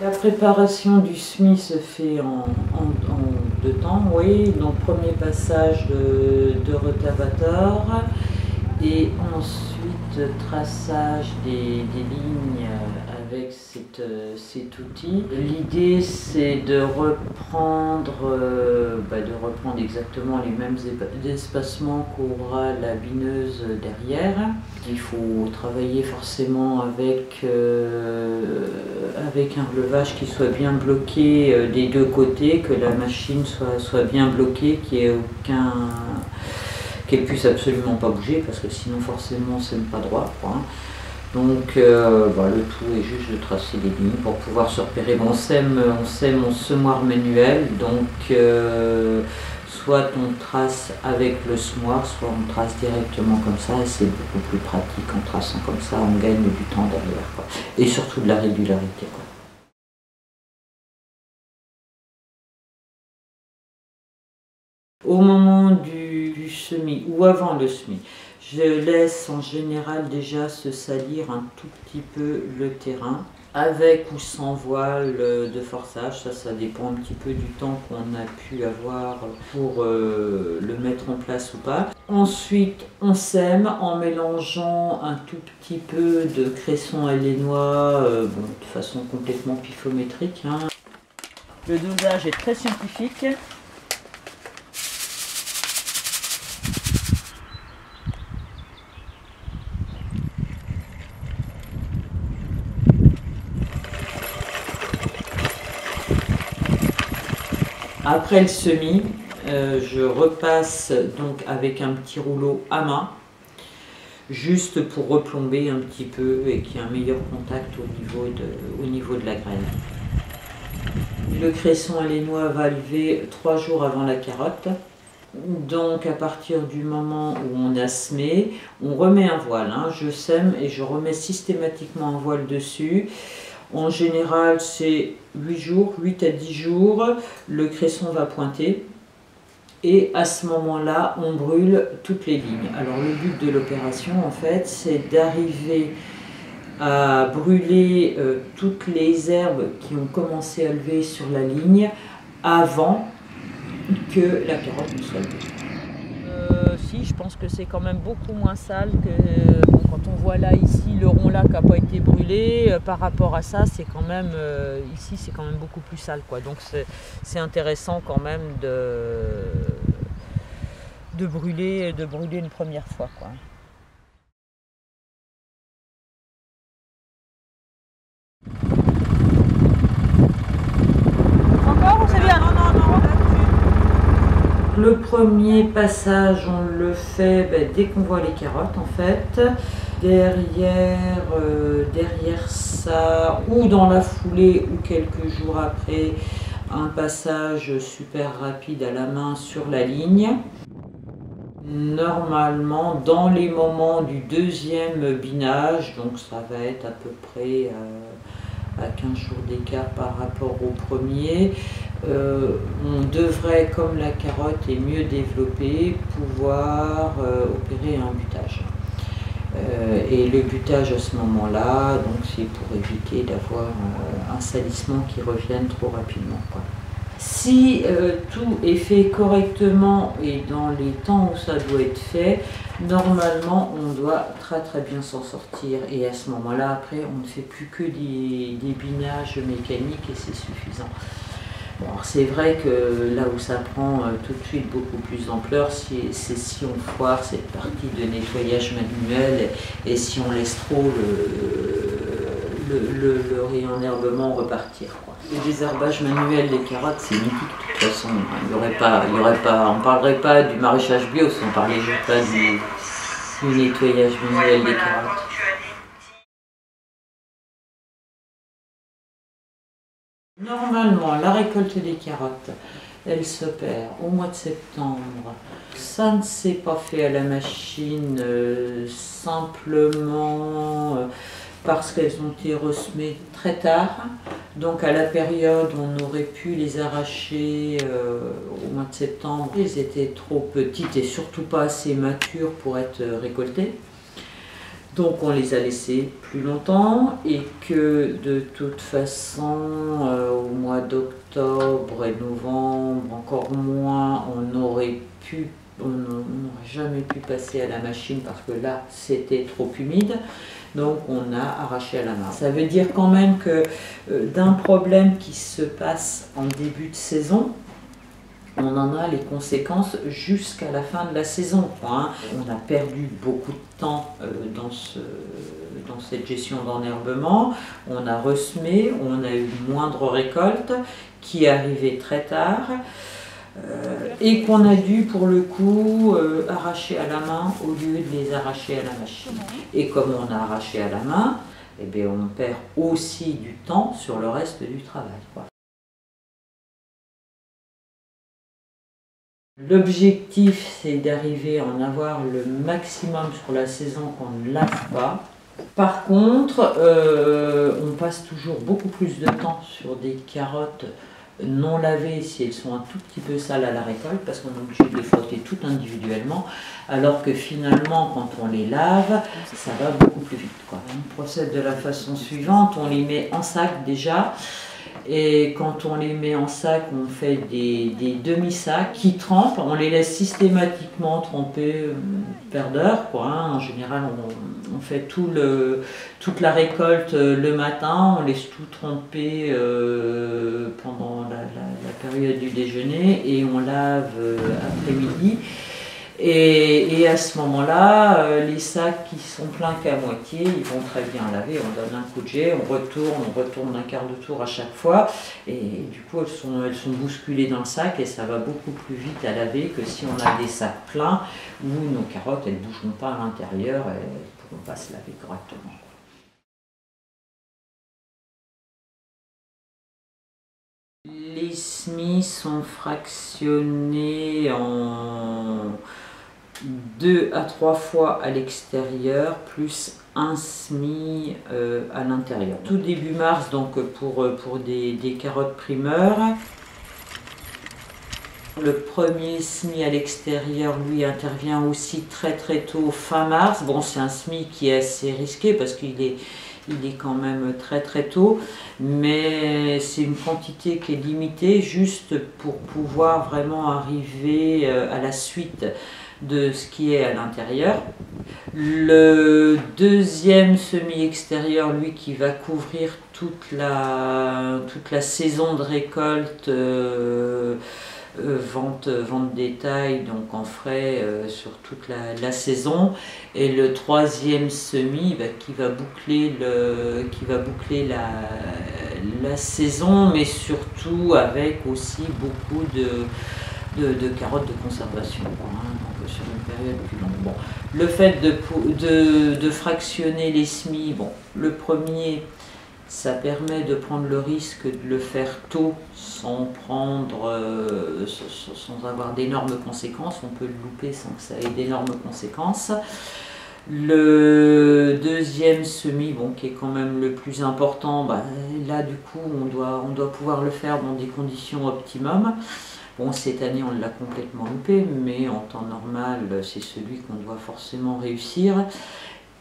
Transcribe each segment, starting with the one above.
La préparation du semis se fait en deux temps, oui. Donc premier passage de retavator et ensuite traçage des lignes avec cet outil. L'idée c'est de reprendre exactement les mêmes espacements qu'aura la bineuse derrière. Il faut travailler forcément avec un relevage qui soit bien bloqué des deux côtés, que la machine soit bien bloquée, qu'elle puisse absolument pas bouger, parce que sinon forcément c'est pas droit. Hein. Donc le tout est juste de tracer des lignes pour pouvoir se repérer. Bon, on sème en semoir manuel, donc soit on trace avec le semoir, soit on trace directement comme ça, et c'est beaucoup plus pratique en traçant comme ça, on gagne du temps derrière, quoi. Et surtout de la régularité, quoi. Au moment du semis, ou avant le semis, je laisse en général déjà se salir un tout petit peu le terrain, avec ou sans voile de forçage, ça dépend un petit peu du temps qu'on a pu avoir pour le mettre en place ou pas. Ensuite on sème en mélangeant un tout petit peu de cresson hellénois, de façon complètement pifométrique. Hein. Le dosage est très scientifique. Après le semis, je repasse donc avec un petit rouleau à main, juste pour replomber un petit peu et qu'il y ait un meilleur contact au niveau de la graine. Le cresson hellénois va lever 3 jours avant la carotte. Donc à partir du moment où on a semé, on remet un voile. Hein. Je sème et je remets systématiquement un voile dessus. En général, c'est 8 jours, 8 à 10 jours, le cresson va pointer et à ce moment-là, on brûle toutes les lignes. Alors le but de l'opération, en fait, c'est d'arriver à brûler toutes les herbes qui ont commencé à lever sur la ligne avant que la carotte ne soit levée. Si, je pense que c'est quand même beaucoup moins sale que... Quand on voit là, ici, le rond là qui n'a pas été brûlé, par rapport à ça, c'est quand même, ici, c'est quand même beaucoup plus sale, quoi. Donc c'est intéressant quand même de brûler une première fois, quoi. Encore ou c'est bien? Non. Le premier passage, on le fait dès qu'on voit les carottes, en fait. Derrière ça, ou dans la foulée, ou quelques jours après, un passage super rapide à la main sur la ligne. Normalement, dans les moments du deuxième binage, donc ça va être à peu près à 15 jours d'écart par rapport au premier, on devrait, comme la carotte est mieux développée, pouvoir opérer un butage. Et le butage à ce moment-là, donc c'est pour éviter d'avoir un salissement qui revienne trop rapidement, quoi. Si tout est fait correctement et dans les temps où ça doit être fait, normalement on doit très très bien s'en sortir. Et à ce moment-là, après, on ne fait plus que des binages mécaniques et c'est suffisant. Bon, c'est vrai que là où ça prend tout de suite beaucoup plus d'ampleur, c'est si on foire cette partie de nettoyage manuel et si on laisse trop le réenherbement repartir, quoi. Le désherbage manuel des carottes, c'est mythique de toute façon. Il y aurait pas, on ne parlerait pas du maraîchage bio si on ne parlait juste pas du nettoyage manuel des carottes. Normalement, la récolte des carottes, elle s'opère au mois de septembre. Ça ne s'est pas fait à la machine simplement parce qu'elles ont été ressemées très tard. Donc à la période, on aurait pu les arracher au mois de septembre. Elles étaient trop petites et surtout pas assez matures pour être récoltées. Donc on les a laissés plus longtemps et que de toute façon au mois d'octobre et novembre, encore moins, on n'aurait jamais pu passer à la machine parce que là c'était trop humide, donc on a arraché à la main. Ça veut dire quand même que d'un problème qui se passe en début de saison, on en a les conséquences jusqu'à la fin de la saison. Enfin, on a perdu beaucoup de temps dans cette gestion d'enherbement, on a ressemé, on a eu une moindre récolte qui arrivait très tard et qu'on a dû pour le coup arracher à la main au lieu de les arracher à la machine. Et comme on a arraché à la main, eh bien, on perd aussi du temps sur le reste du travail, quoi. L'objectif, c'est d'arriver à en avoir le maximum sur la saison qu'on ne lave pas. Par contre, on passe toujours beaucoup plus de temps sur des carottes non lavées si elles sont un tout petit peu sales à la récolte, parce qu'on est obligé de les frotter toutes individuellement, alors que finalement, quand on les lave, ça va beaucoup plus vite, quoi. On procède de la façon suivante, on les met en sac déjà. Et quand on les met en sac, on fait des demi-sacs qui trempent. On les laisse systématiquement tremper une paire d'heures, quoi, hein. En général, on fait toute la récolte le matin. On laisse tout tremper pendant la période du déjeuner et on lave après-midi. Et à ce moment-là, les sacs qui sont pleins qu'à moitié, ils vont très bien laver, on donne un coup de jet, on retourne un quart de tour à chaque fois, et du coup elles sont bousculées dans le sac et ça va beaucoup plus vite à laver que si on a des sacs pleins où nos carottes elles ne bougeront pas à l'intérieur et elles ne pourront pas se laver correctement. Les semis sont fractionnés en 2 à 3 fois à l'extérieur, plus un semis à l'intérieur. Tout début mars, donc pour des carottes primeurs. Le premier semis à l'extérieur, lui, intervient aussi très tôt, fin mars. Bon, c'est un semis qui est assez risqué parce qu'il est quand même très tôt, mais c'est une quantité qui est limitée juste pour pouvoir vraiment arriver à la suite de ce qui est à l'intérieur. Le deuxième semis extérieur, lui, qui va couvrir toute la saison de récolte, vente détail, donc en frais sur toute la saison. Et le troisième semis qui va boucler la saison, mais surtout avec aussi beaucoup de carottes de conservation, hein, donc sur une période plus longue. Bon. Le fait de fractionner les semis, bon, le premier, ça permet de prendre le risque de le faire tôt sans avoir d'énormes conséquences. On peut le louper sans que ça ait d'énormes conséquences. Le deuxième semis, bon, qui est quand même le plus important, bah, là du coup on doit pouvoir le faire dans des conditions optimum. Bon, cette année on l'a complètement loupé, mais en temps normal c'est celui qu'on doit forcément réussir.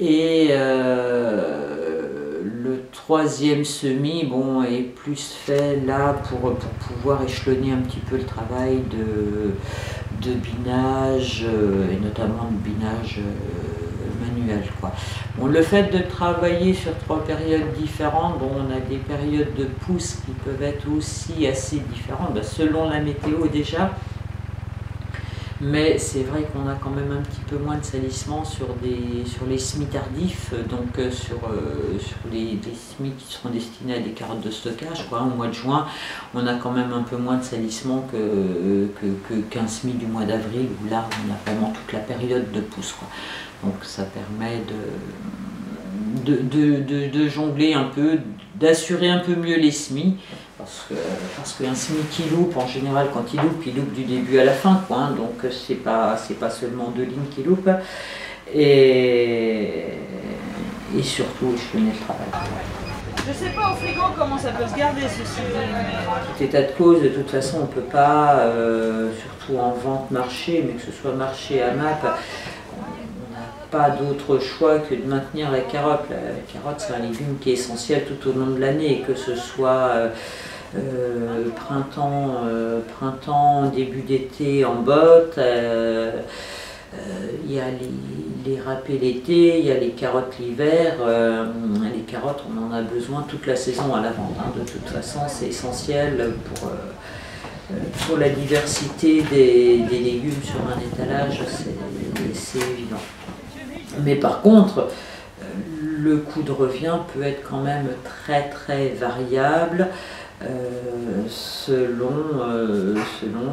Et le troisième semis, bon, est plus fait là pour pouvoir échelonner un petit peu le travail de binage, et notamment le binage manuel, quoi. Bon, le fait de travailler sur 3 périodes différentes, bon, on a des périodes de pousse qui peuvent être aussi assez différentes, ben, selon la météo déjà. Mais c'est vrai qu'on a quand même un petit peu moins de salissement sur les semis tardifs, donc sur les semis qui seront destinés à des carottes de stockage, quoi. Au mois de juin, on a quand même un peu moins de salissement qu'un semis du mois d'avril, où là, on a vraiment toute la période de pousse, quoi. Donc ça permet de jongler un peu, d'assurer un peu mieux les semis. Parce qu'un semis qui loupe, en général, quand il loupe du début à la fin, quoi, hein, donc c'est pas seulement 2 lignes qui loupent, et surtout échelonner le travail. Je sais pas au frigo comment ça peut se garder, ceci. En tout état de cause, de toute façon, on peut pas, surtout en vente marché, mais que ce soit marché à MAP, pas d'autre choix que de maintenir la carotte. La carotte, c'est un légume qui est essentiel tout au long de l'année, que ce soit printemps, début d'été en botte, il y a les râpés l'été, il y a les carottes l'hiver. Les carottes, on en a besoin toute la saison à la vente. Hein. De toute façon, c'est essentiel pour la diversité des légumes sur un étalage, c'est évident. Mais par contre, le coût de revient peut être quand même très très variable selon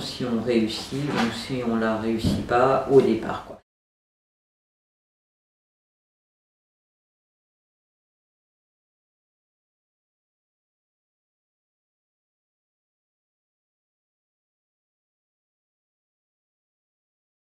si on réussit ou si on ne la réussit pas au départ.